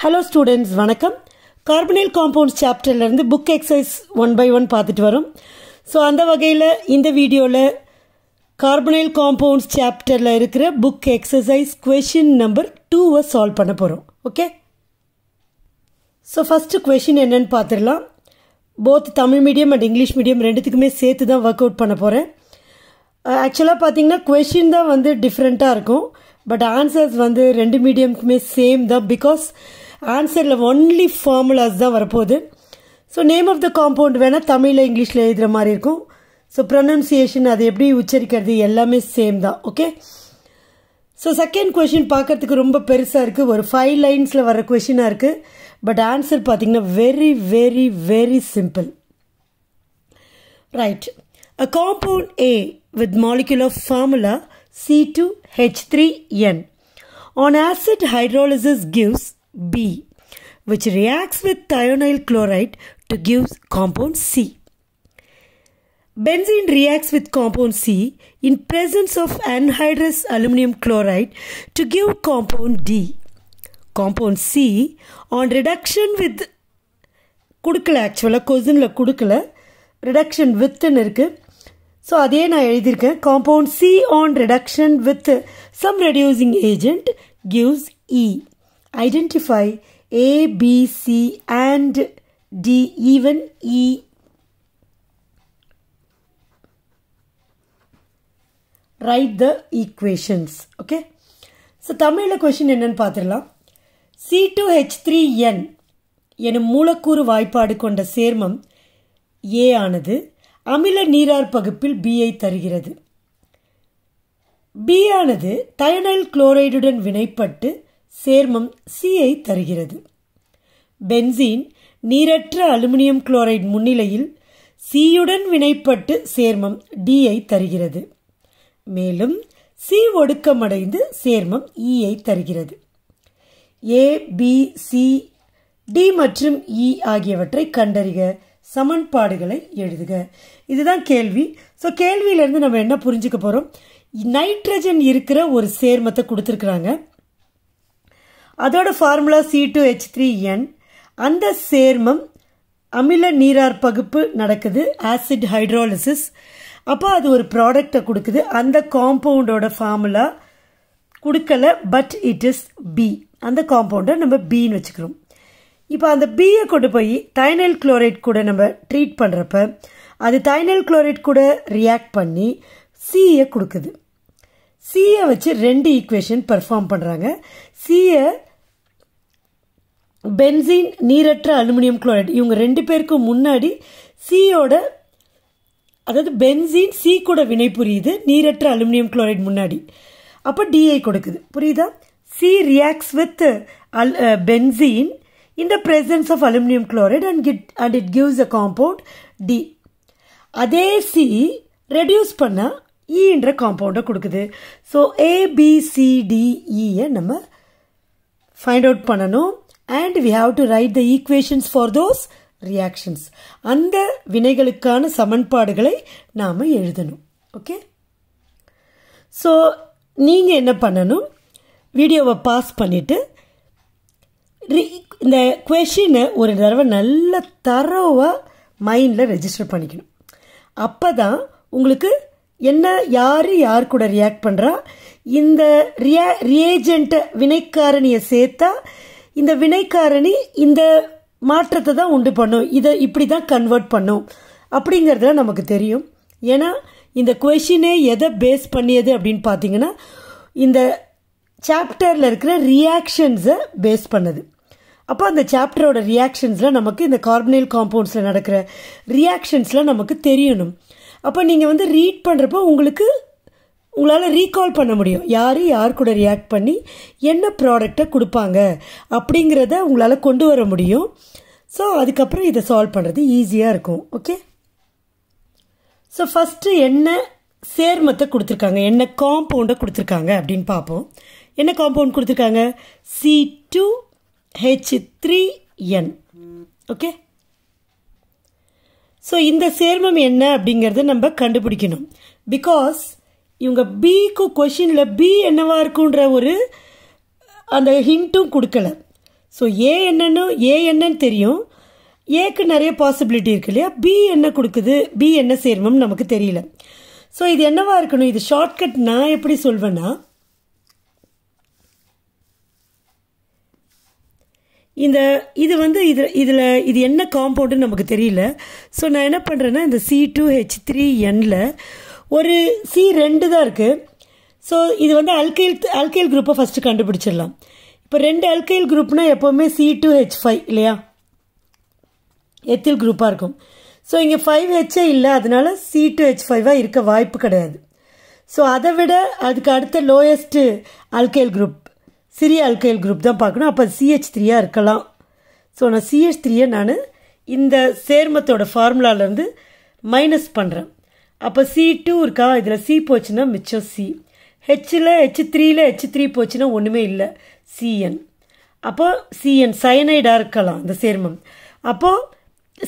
Hello students, vanakkam. Carbonyl compounds chapter la irundhu book exercise 1 by 1 paathitu varum. So andha vagaiyila indha video la carbonyl compounds chapter la irukra book exercise question number 2 va solve panna porom. Okay? So first question enna nu paathiralam. Both Tamil medium and English medium rendithukkume sethu dhaan work out panna poren. Actually pathina question da vandu different ah irukum, but answers vandu rendu medium kume same da, because answer la only formulas da varapodhu. So name of the compound vena Tamil English la edra mari irukum, so pronunciation adu eppadi ucharikkiradhu ellame same da. Okay, so second question paakradhukku romba perusa irukku, or 5 lines la vara question ah irukku, but answer pathina very, very, very simple, right? A compound A with molecular formula C2H3N on acid hydrolysis gives B, which reacts with thionyl chloride to give compound C. Benzene reacts with compound C in presence of anhydrous aluminum chloride to give compound D. Compound C on reduction with Kudukla, actually cozenla Kudukla reduction with irukku. So adhe na elidirken, compound C on reduction with some reducing agent gives E. Identify A, B, C and D, even E. Write the equations. Okay, so Tamil question enna nu paathidalam. C2H3N enum மூலக்கூறு வாய்ப்பாடு கொண்ட சேர்மம் A ஆனது அமில நீரார் பகுப்பில் B ஐ தருகிறது. B ஆனது thionyl குளோரைடுடன் வினைப்பட்டு சேர்மம் C ஐ தருகிறது. பென்சீன் நீரற்ற அலுமினியம் குளோரைடு முன்னிலையில் சியுடன் வினைப்பட்டு சேர்மம் D ஐ தருகிறது. மேலும் சி ஒடுக்கமடைந்து சேர்மம் E ஐ தருகிறது. A, B, C, D மற்றும் E ஆகியவற்றை கண்டறிக. சமன்பாடுகளை எழுதுக. இதுதான் கேள்வி. ஸோ கேள்வியிலேருந்து நம்ம என்ன புரிஞ்சுக்க போகிறோம்? நைட்ரஜன் இருக்கிற ஒரு சேர்மத்தை கொடுத்துருக்குறாங்க. அதோட ஃபார்முலா C2H3N. அந்த சேர்மம் அமில நீரார் பகுப்பு நடக்குது, ஆசிட் ஹைட்ரோலிசிஸ். அப்போ அது ஒரு ப்ராடக்டை கொடுக்குது. அந்த காம்பவுண்டோட ஃபார்முலா கொடுக்கல, பட் இட் இஸ் பி. அந்த காம்பவுண்டை நம்ம பின்னு வச்சுக்கிறோம். இப்போ அந்த பியை கொண்டு போய் தைனைல் குளோரைட் கூட நம்ம ட்ரீட் பண்ணுறப்ப அது தைனைல் குளோரைட் கூட ரியாக்ட் பண்ணி சியை கொடுக்குது. சியை வச்சு ரெண்டு ஈக்குவேஷன் பெர்ஃபார்ம் பண்ணுறாங்க. சியை பென்சீன் நீரற்ற அலுமினியம் குளோரைட் இவங்க ரெண்டு பேருக்கும் முன்னாடி சியோட, அதாவது பென்சீன் சி கூட வினை புரியுது நீரற்ற அலுமினியம் குளோரைட் முன்னாடி, அப்போ டிஐ கொடுக்குது. புரியுதா? C reacts with benzene in the presence of aluminum chloride and it gives a compound D. அதே C reduce பண்ணா E என்ற காம்பவுண்டை கொடுக்குது. So A, B, C, D, E நம்ம ஃபைண்ட் அவுட் பண்ணணும். And we have to write the equations for those reactions. அந்த வினைகளுக்கான சமன்பாடுகளை நாம் எழுதணும். ஓகே, ஸோ நீங்கள் என்ன பண்ணணும்? வீடியோவை பாஸ் பண்ணிவிட்டு இந்த கொஷினை ஒரு தடவை நல்ல தரோவாக மைண்டில் ரெஜிஸ்டர் பண்ணிக்கணும். அப்போ தான் உங்களுக்கு என்ன, யார் யார் கூட ரியாக்ட் பண்ணுறா, இந்த ரியேஜென்ட்டை வினைக்காரணியை சேர்த்தா இந்த வினைக்காரணி இந்த மாற்றத்தை தான் உண்டு பண்ணும், இதை இப்படி தான் கன்வெர்ட் பண்ணும் அப்படிங்கிறதுல நமக்கு தெரியும். ஏன்னா இந்த கொஷினே எதை பேஸ் பண்ணியது அப்படின்னு பார்த்தீங்கன்னா இந்த சாப்டரில் இருக்கிற ரியாக்ஷன்ஸை பேஸ் பண்ணுது. அப்போ அந்த சாப்டரோட ரியாக்ஷன்ஸில் நமக்கு இந்த கார்பனைல் காம்பவுண்ட்ஸில் நடக்கிற ரியாக்ஷன்ஸில் நமக்கு தெரியணும். அப்போ நீங்கள் வந்து ரீட் பண்ணுறப்போ உங்களால் ரீகால் பண்ண முடியும், யார் யார் கூட ரியாக்ட் பண்ணி என்ன ப்ராடக்டை கொடுப்பாங்க அப்படிங்கிறத உங்களால் கொண்டு வர முடியும். ஸோ அதுக்கப்புறம் இதை சால்வ் பண்ணுறது ஈஸியாக இருக்கும். ஓகே, ஸோ ஃபஸ்ட்டு என்ன சேர்மத்தை கொடுத்துருக்காங்க, என்ன காம்பவுண்டை கொடுத்துருக்காங்க அப்படின்னு பார்ப்போம். என்ன காம்பவுண்ட் கொடுத்துருக்காங்க? C2H3N. ஓகே, ஸோ இந்த சேர்மம் என்ன அப்படிங்கிறத நம்ம கண்டுபிடிக்கணும். பிகாஸ் இவங்க பிக்கு கொஷினில் பி என்னவா இருக்குன்ற ஒரு அந்த ஹிண்ட்டும் கொடுக்கல. So A என்னன்னு தெரியும். ஏக்கு நிறைய பாசிபிலிட்டி இருக்கு இல்லையா? B என்ன கொடுக்குது? B என்ன சேர்மம் நமக்கு தெரியல. சோ இது என்னவா இருக்கணும்? இது ஷார்ட்கட் நான் எப்படி சொல்வேனா, இந்த இது வந்து இதுல இது என்ன காம்பவுண்ட் நமக்கு தெரியல. சோ நான் என்ன பண்றேன்னா, இந்த C2H3N ல ஒரு C2 தான் இருக்கு. சோ இது வந்து ஆல்கைல் குரூப்பை ஃபர்ஸ்ட் கண்டுபிடிச்சிரலாம். இப்போ ரெண்டு ஆல்கைல் குரூப்னா எப்பவுமே C2H5 இல்லையா? எத்தில் குரூப்பா இருக்கும். சோ இங்க 5H இல்ல, அதனால C2H5 இருக்க வாய்ப்பு கிடையாது. சோ அதை விட அதுக்கு அடுத்த லோயஸ்ட் ஆல்கைல் குரூப் சிறிய ஆல்கைல் குரூப் தான் பார்க்கணும். அப்ப CH3 இருக்கலாம். சோ நான் CH3 நான் இந்த சேர்மத்தோட ஃபார்முலால இருந்து மைனஸ் பண்றேன். அப்ப C2 இருக்கா? இதுல C போச்சுன்னா மிச்சம் C. Hல H3ல H3 போச்சுன்னா ஒண்ணுமே இல்ல, CN. அப்போ CN சயனைடா இருக்கலாம் இந்த சேர்மம். அப்போ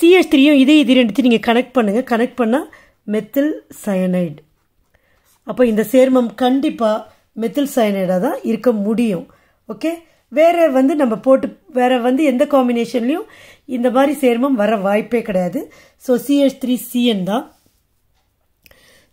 CH3 இது ரெண்டுத்தையும் நீங்க கனெக்ட் பண்ணுங்க. கனெக்ட் பண்ணா மெத்தில் சயனைடு. அப்போ இந்த சேர்மம் கண்டிப்பா மெத்தில் சயனைடா தான் இருக்க முடியும். ஓகே, வேற வந்து நம்ம போட்டு வேற வந்து எந்த காம்பினேஷன்லயும் இந்த மாதிரி சேர்மம் வர வாய்ப்பே கிடையாது. சோ CH3CN தான்.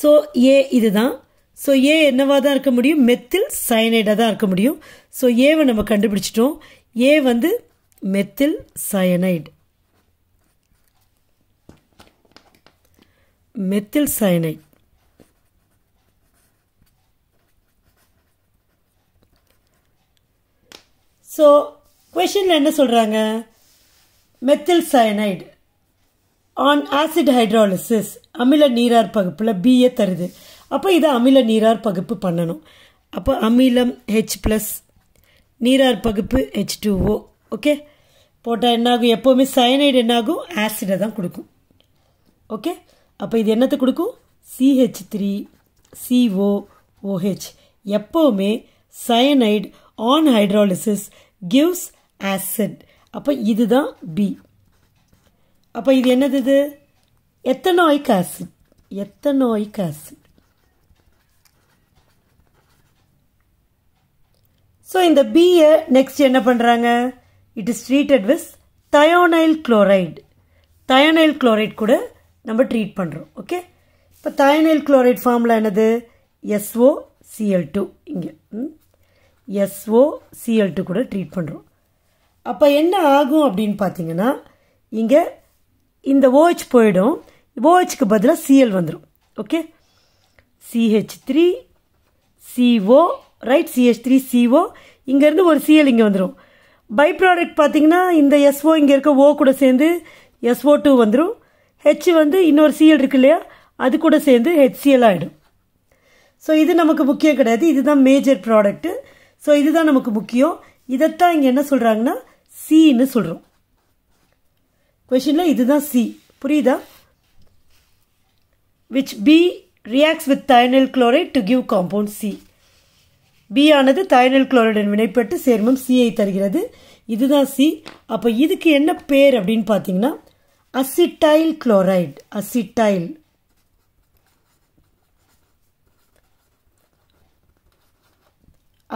சோ A இதுதான். சோ A என்னவா தான் இருக்க முடியும்? மெத்தில் சயனைடா தான் இருக்க முடியும். சோ Aவை நம்ம கண்டுபிடிச்சிட்டோம். A வந்து methyl cyanide. Methyl cyanide. So க்வெஸ்சன்ல என்ன சொல்றாங்க? Methyl cyanide on acid hydrolysis அமில நீரார் பகுப்புல பிஏ தருது. அப்போ இதை அமில நீரார் பகுப்பு பண்ணணும். அப்போ அமிலம் ஹெச் பிளஸ், நீரார் பகுப்பு H2O. ஓகே, போட்டால் என்னாகும்? எப்போவுமே சயனைடு என்னாகும்? ஆசிடை தான் கொடுக்கும். ஓகே, அப்போ இது என்னத்தை கொடுக்கும்? CH3COOH. எப்போவுமே cyanide on hydrolysis gives acid. அப்போ இதுதான் பி. அப்போ இது என்னது? இது ethanoic acid. Ethanoic acid. So இந்த பிஏ நெக்ஸ்ட் என்ன பண்ணுறாங்க? It is treated with thionyl chloride. Thionyl chloride கூட நம்ம ட்ரீட் பண்ணுறோம். ஓகே, இப்போ தயோனைல் குளோரைட் ஃபார்முலா என்னது? SOCl2. இங்கே SOCl2 கூட ட்ரீட் பண்ணுறோம். அப்போ என்ன ஆகும் அப்படின்னு பார்த்தீங்கன்னா, இங்கே இந்த OH போயிடும். OHக்கு பதிலாக Cl வந்துடும். ஓகே, CH3CO ரைட், CH3CO, இங்கேருந்து ஒரு Cl இங்கே வந்துடும். பை ப்ராடக்ட் பார்த்தீங்கன்னா இந்த SO இங்கே இருக்க O கூட சேர்ந்து SO2 வந்துடும். H வந்து இன்னொரு Cl இருக்கு இல்லையா, அது கூட சேர்ந்து HCl ஆகிடும். ஸோ இது நமக்கு முக்கியம் கிடையாது. இதுதான் மேஜர் ப்ராடக்ட்டு. ஸோ இதுதான் நமக்கு முக்கியம். இதைத்தான் இங்கே என்ன சொல்கிறாங்கன்னா Cன்னு சொல்கிறோம். கொஷனில் இதுதான் C. புரியுதா? Which B reacts with thionyl chloride to give compound C. B ஆனது தயோனைல் குளோரைடன் வினைப்பட்டு சேர்மம் Cஐ தருகிறது. இதுதான் C. அப்போ இதுக்கு என்ன பேர் அப்படின்னு பார்த்தீங்கன்னா அசிட்டைல் குளோரைடு. அசிட்டைல்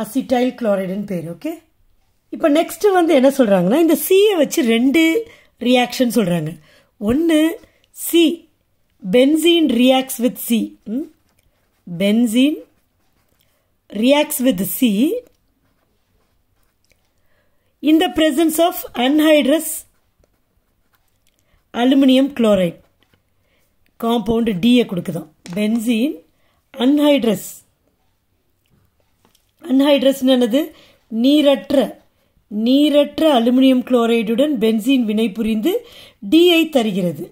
அசிட்டைல் குளோரைடுன்னு பேர். ஓகே, இப்போ நெக்ஸ்ட் வந்து என்ன சொல்றாங்கன்னா, இந்த Cஐ வச்சு ரெண்டு ரியாக்ஷன் சொல்றாங்க. ஒன்று C benzene reacts with C. Benzene reacts with C in the presence of anhydrous aluminium chloride. Compound D கொடுக்குதான். Benzene anhydrous. anhydrous என்னது? நீரற்ற aluminium chloride உடன் benzene வினை புரிந்து D ஐ தருகிறது.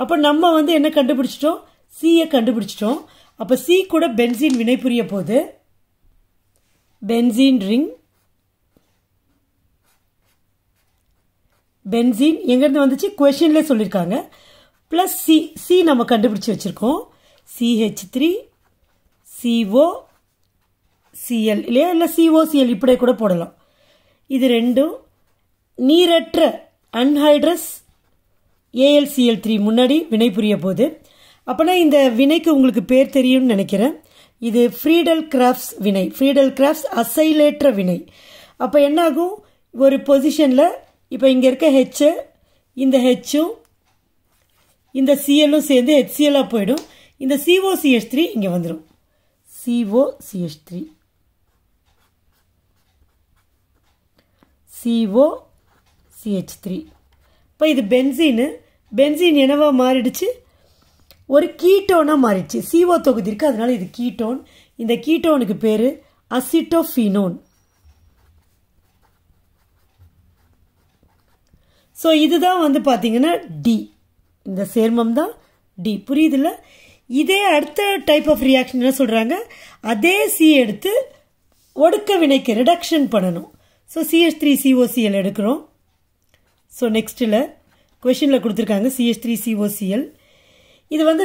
அப்போ நம்ம வந்து என்ன கண்டுபிடிச்சிட்டோம்? C ஐ கண்டுபிடிச்சிட்டோம். அப்போ C கூட benzene வினை புரிய போது பென்சீன் ரிங். பென்சீன் எங்கேருந்து வந்துச்சு? கொஷின்லேயே சொல்லியிருக்காங்க. ப்ளஸ் சி சி நம்ம கண்டுபிடிச்சி வச்சுருக்கோம். CH3COCl இல்லையா? இல்லை COCl இப்படியே கூட போடலாம். இது ரெண்டும் நீரற்ற அன்ஹைட்ரஸ் ALCL3 முன்னாடி வினை புரிய போகுது. அப்போனா இந்த வினைக்கு உங்களுக்கு பேர் தெரியும்னு நினைக்கிறேன். இது ஃப்ரீடல் கிராஃப்ட்ஸ் வினை. ஃப்ரீடல் கிராஃப்ட்ஸ் அசைலேற்ற வினை. அப்போ என்னாகும்? ஒரு பொசிஷன்ல இப்போ இங்க இருக்க H இந்த H இந்த Cl உம் சேர்ந்து HCl ஆ போய்டும் இந்த COCH3 இங்க வந்துரும் COCH3 COCH3 இப்போ இது பென்சீன் பென்சீன் என்னவா மாறிடுச்சு ஒரு கீட்டோனா மாறிடுச்சு CO தொகுதி இருக்கு அதனால இது கீட்டோன் இந்த கீட்டோனுக்கு பேரு acetophenone So, this is D. This is D. This is the type of reaction. This is the reduction. So, CH3COCl. So, next question CH3COCl. This is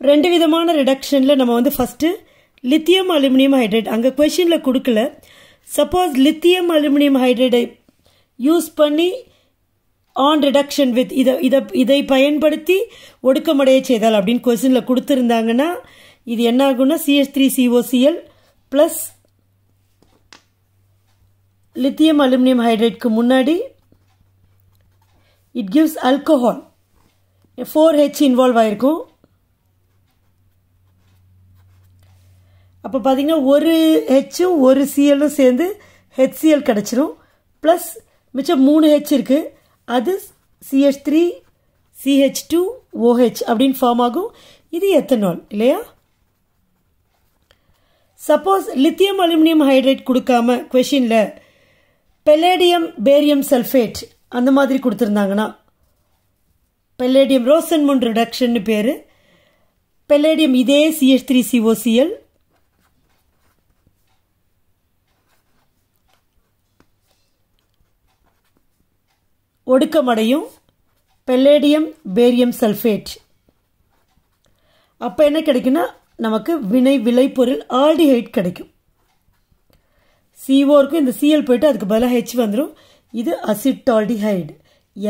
the reduction. First, lithium aluminum hydride anga question la kudukla suppose lithium aluminum hydride use panni on reduction with idai payanpaduthi odukamadaye seidal appdin question la kuduthirundanga na idu enna aguna CH3COCl plus lithium aluminum hydride ku munadi it gives alcohol 4H involved aayirkum அப்ப பாத்தீங்க ஒரு H ஒரு Cl சேர்ந்து HCl கிடைச்சிரும் plus மிச்சம் 3 H இருக்கு அது CH3 CH2 OH அப்படிን form ஆகும் இது எத்தனால் இல்லையா suppose lithium aluminum hydride கொடுக்காம क्वेश्चनல palladium barium sulfate அந்த மாதிரி கொடுத்திருந்தாங்கனா palladium Rosenmund reduction னு பேரு palladium இதே CH3COCl ஒடுக்கமடையும் பெலேடியம் பேரியம் சல்ஃபேட் அப்ப என்ன கிடைக்கும்னா நமக்கு வினை விளைபொருள் ஆல்டிஹைட் கிடைக்கும் CO க்கு இந்த Cl போய்ட்டு அதுக்கு பதிலா H வந்துரும் இது acetaldehyde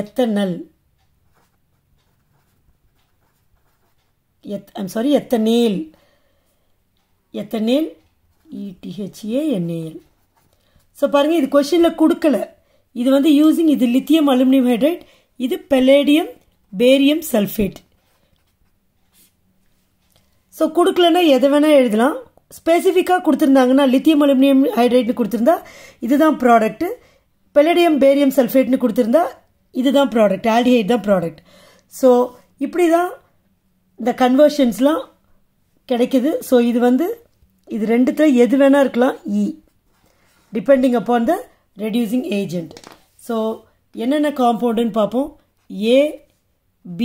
ethanol ethanal ethanal ETHANAL so பாருங்க இது क्वेश्चनல கொடுக்கல இது வந்து using இது lithium aluminum hydride இது palladium barium sulfate சோ கொடுக்கலனா எதவேனா எழுதலாம் ஸ்பெசிபிக்கா கொடுத்திருந்தாங்கனா lithium aluminum hydride னு கொடுத்திருந்தா இதுதான் ப்ராடக்ட் palladium barium sulfate னு கொடுத்திருந்தா இதுதான் ப்ராடக்ட் aldehyde தான் ப்ராடக்ட் சோ இப்படி தான் the conversionsலாம் கிடைக்குது சோ இது வந்து இது ரெண்டுத்துல எதுவேனா இருக்கலாம் E depending upon the reducing agent so என்னென்ன compound ன்னு பாப்போம் A B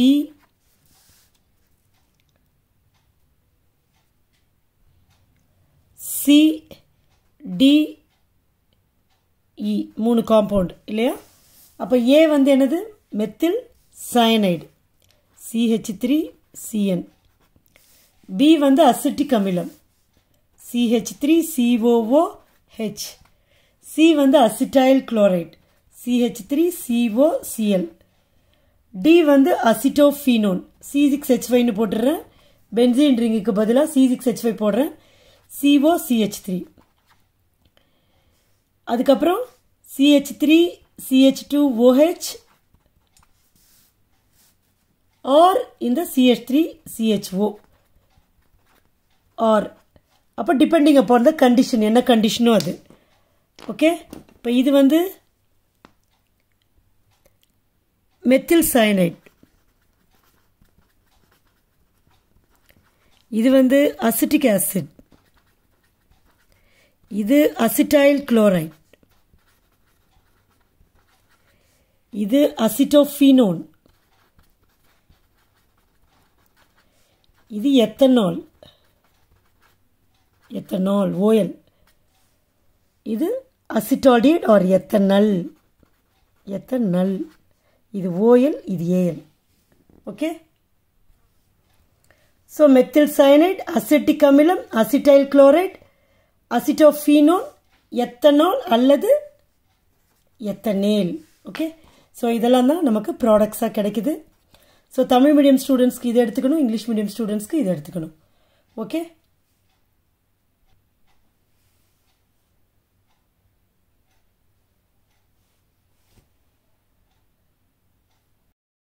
C D E மூணு compound இல்லையா அப்ப A வந்து என்னது methyl cyanide CH3CN B வந்து acetic அமிலம் CH3COOH C is acetyl chloride, CH3COCl. D is acetophenone, C6H5. Benzene ring C6H5. COCH3. That's CH3CH2OH or in the CH3CHO or depending upon the condition, what condition is. Okay, now this is methyl cyanide. This is acetic acid. This is acetyl chloride. This is acetophenone. This is ethanol. Ethanol, OL. This is acetaldehyde or ethanol. Ethanol. This is OL, this is AL. Okay. So, methyl cyanide, acetic amylam, acetyl chloride, acetophenone, ethanol, அல்லது ethanol. Okay. So, இதெல்லாம் தான் நமக்கு products-ஆ கிடைக்குது. So, Tamil medium students-க்கு இது எடுத்துக்கணும், English medium students-க்கு இது எடுத்துக்கணும். Okay.